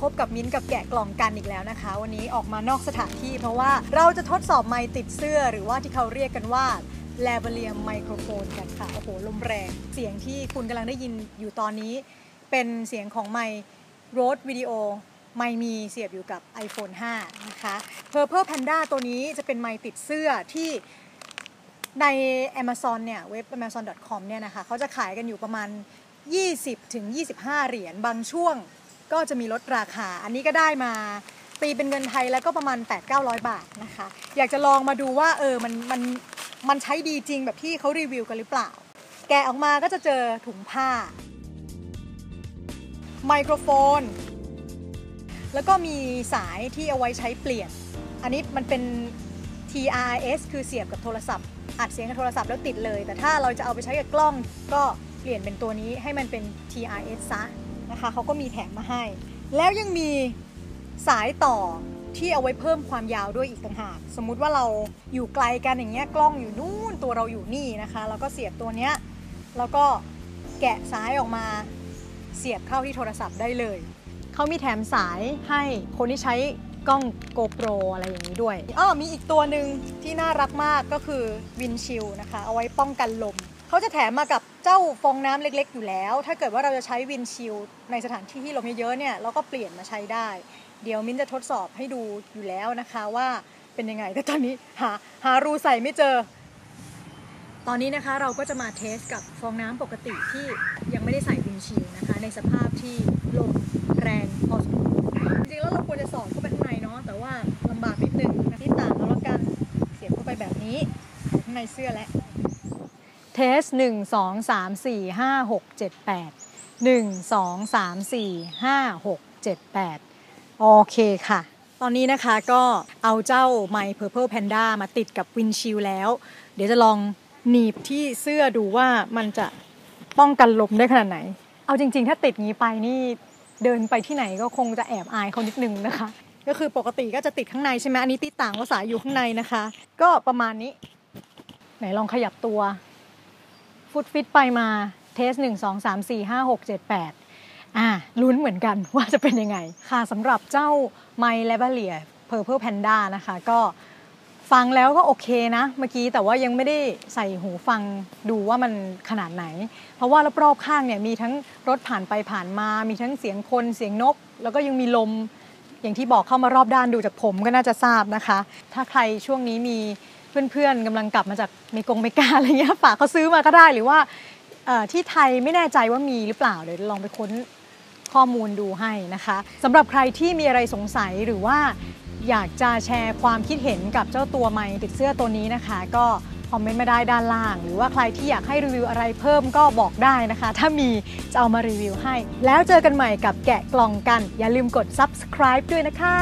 พบกับมิ้นกับแกะกล่องกันอีกแล้วนะคะวันนี้ออกมานอกสถานที่เพราะว่าเราจะทดสอบไมค์ติดเสื้อหรือว่าที่เขาเรียกกันว่าแลเบเลียมไมโครโฟนกันค่ะโอ้โหลมแรงเสียงที่คุณกำลังได้ยินอยู่ตอนนี้เป็นเสียงของไมค์โรดวิดีโอไม่มีเสียบอยู่กับ iPhone 5 นะคะ Purple Panda ตัวนี้จะเป็นไมค์ติดเสื้อที่ใน Amazon เนี่ยเว็บ amazon.com เนี่ยนะคะเขาจะขายกันอยู่ประมาณ 20-25 เหรียญบางช่วงก็จะมีลดราคาอันนี้ก็ได้มาตีเป็นเงินไทยแล้วก็ประมาณ 8-900 บาทนะคะอยากจะลองมาดูว่ามันใช้ดีจริงแบบที่เขารีวิวกันหรือเปล่าแกะออกมาก็จะเจอถุงผ้าไมโครโฟนแล้วก็มีสายที่เอาไว้ใช้เปลี่ยนอันนี้มันเป็น TRS คือเสียบกับโทรศัพท์อัดเสียงกับโทรศัพท์แล้วติดเลยแต่ถ้าเราจะเอาไปใช้กับกล้องก็เปลี่ยนเป็นตัวนี้ให้มันเป็น TRS ซะนะคะเขาก็มีแถมมาให้แล้วยังมีสายต่อที่เอาไว้เพิ่มความยาวด้วยอีกต่างหากสมมุติว่าเราอยู่ไกลกันอย่างเงี้ยกล้องอยู่นู่นตัวเราอยู่นี่นะคะแล้วก็เสียบตัวเนี้ยแล้วก็แกะสายออกมาเสียบเข้าที่โทรศัพท์ได้เลยเขามีแถมสายให้คนที่ใช้กล้อง GoPro อะไรอย่างนี้ด้วยมีอีกตัวหนึ่งที่น่ารักมากก็คือวินชิลด์นะคะเอาไว้ป้องกันลมเขาจะแถมมากับเจ้าฟองน้ำเล็กๆอยู่แล้วถ้าเกิดว่าเราจะใช้วินชิลด์ในสถานที่ที่ลมเยอะๆเนี่ยเราก็เปลี่ยนมาใช้ได้เดี๋ยวมิ้นจะทดสอบให้ดูอยู่แล้วนะคะว่าเป็นยังไงแต่ตอนนี้หารูใส่ไม่เจอตอนนี้นะคะเราก็จะมาเทสกับฟองน้ำปกติที่ยังไม่ได้ใส่วินชิลด์นะคะในสภาพที่ลมแรงพอสมควรจริงๆแล้วเราควรจะสอดเข้าไปข้างในเนาะแต่ว่าลำบากนิดนึงที่ต่างแล้วกันเสียบเข้าไปแบบนี้ข้างในเสื้อและเทส1 2 3 4 5 6 7 8 1 2 3 4 5 6 7 8โอเคค่ะตอนนี้นะคะก็เอาเจ้าไมค์ Purple Panda มาติดกับวินชิลด์แล้วเดี๋ยวจะลองหนีบที่เสื้อดูว่ามันจะป้องกันลมได้ขนาดไหนเอาจริงๆถ้าติดงี้ไปนี่เดินไปที่ไหนก็คงจะแอบอายเขานิดนึงนะคะก็คือปกติก็จะติดข้างในใช่ไหมอันนี้ติดต่างว่าสายอยู่ข้างในนะคะก็ประมาณนี้ไหนลองขยับตัวฟุตฟิตไปมาเทส1 2 3 4 5 6 7 8ลุ้นเหมือนกันว่าจะเป็นยังไงค่ะสำหรับเจ้าไมค์แลเบเลีย Purple Panda นะคะก็ฟังแล้วก็โอเคนะเมื่อกี้แต่ว่ายังไม่ได้ใส่หูฟังดูว่ามันขนาดไหนเพราะว่ารอบๆข้างเนี่ยมีทั้งรถผ่านไปผ่านมามีทั้งเสียงคนเสียงนกแล้วก็ยังมีลมอย่างที่บอกเข้ามารอบด้านดูจากผมก็น่าจะทราบนะคะถ้าใครช่วงนี้มีเพื่อนๆกำลังกลับมาจากเมกาอะไรเงี้ยฝากเขาซื้อมาก็ได้หรือว่าที่ไทยไม่แน่ใจว่ามีหรือเปล่าเดี๋ยวลองไปค้นข้อมูลดูให้นะคะสำหรับใครที่มีอะไรสงสัยหรือว่าอยากจะแชร์ความคิดเห็นกับเจ้าตัวไมค์ติดเสื้อตัวนี้นะคะก็คอมเมนต์มาได้ด้านล่างหรือว่าใครที่อยากให้รีวิวอะไรเพิ่มก็บอกได้นะคะถ้ามีจะเอามารีวิวให้แล้วเจอกันใหม่กับแกะกล่องกันอย่าลืมกด subscribe ด้วยนะคะ